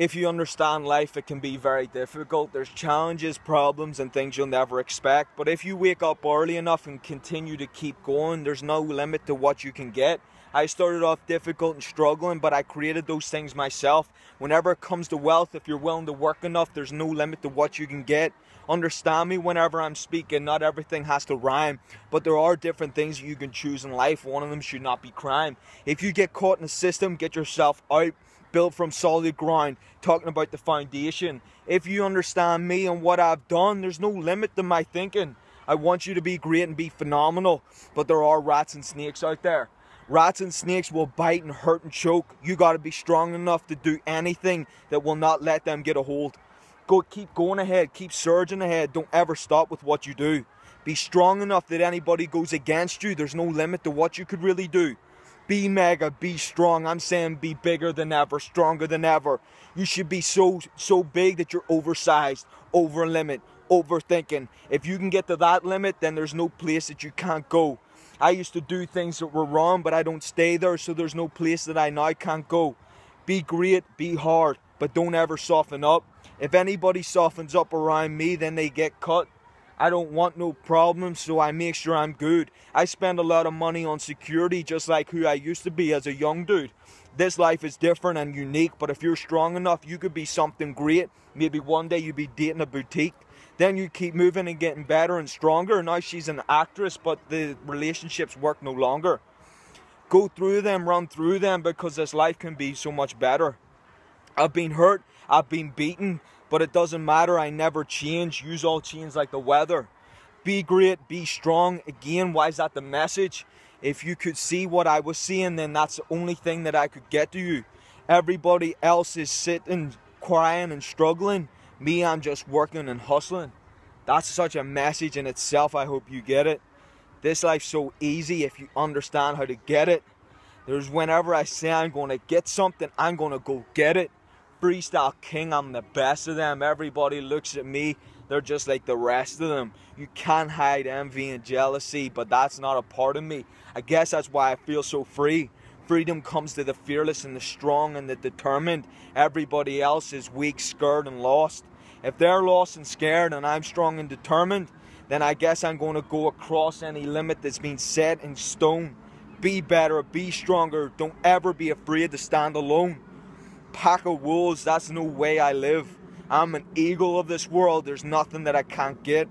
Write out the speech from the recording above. if you understand life, it can be very difficult. There's challenges, problems, and things you'll never expect. But if you wake up early enough and continue to keep going, there's no limit to what you can get. I started off difficult and struggling, but I created those things myself. Whenever it comes to wealth, if you're willing to work enough, there's no limit to what you can get. Understand me whenever I'm speaking. Not everything has to rhyme, but there are different things you can choose in life. One of them should not be crime. If you get caught in a system, get yourself out. Built from solid ground, talking about the foundation. If you understand me and what I've done, there's no limit to my thinking. I want you to be great and be phenomenal, but there are rats and snakes out there. Rats and snakes will bite and hurt and choke. You got to be strong enough to do anything that will not let them get a hold. Keep going ahead, keep surging ahead. Don't ever stop with what you do. Be strong enough that anybody goes against you. There's no limit to what you could really do. Be mega, be strong. I'm saying be bigger than ever, stronger than ever. You should be so big that you're oversized, over limit, overthinking. If you can get to that limit, then there's no place that you can't go. I used to do things that were wrong, but I don't stay there, so there's no place that I now can't go. Be great, be hard, but don't ever soften up. If anybody softens up around me, then they get cut. I don't want no problems, so I make sure I'm good. I spend a lot of money on security, just like who I used to be as a young dude. This life is different and unique, but if you're strong enough, you could be something great. Maybe one day you'd be dating a boutique. Then you keep moving and getting better and stronger. Now she's an actress, but the relationships work no longer. Go through them, run through them, because this life can be so much better. I've been hurt, I've been beaten, but it doesn't matter, I never change. Use all change like the weather. Be great, be strong. Again, why is that the message? If you could see what I was seeing, then that's the only thing that I could get to you. Everybody else is sitting, crying and struggling. Me, I'm just working and hustling. That's such a message in itself, I hope you get it. This life's so easy if you understand how to get it. There's whenever I say I'm gonna get something, I'm gonna go get it. Freestyle king, I'm the best of them. Everybody looks at me, they're just like the rest of them. You can't hide envy and jealousy, but that's not a part of me. I guess that's why I feel so free. Freedom comes to the fearless and the strong and the determined. Everybody else is weak, scared and lost. If they're lost and scared and I'm strong and determined, then I guess I'm going to go across any limit that's been set in stone. Be better, be stronger. Don't ever be afraid to stand alone. Pack of wolves, that's no way I live. I'm an eagle of this world. There's nothing that I can't get.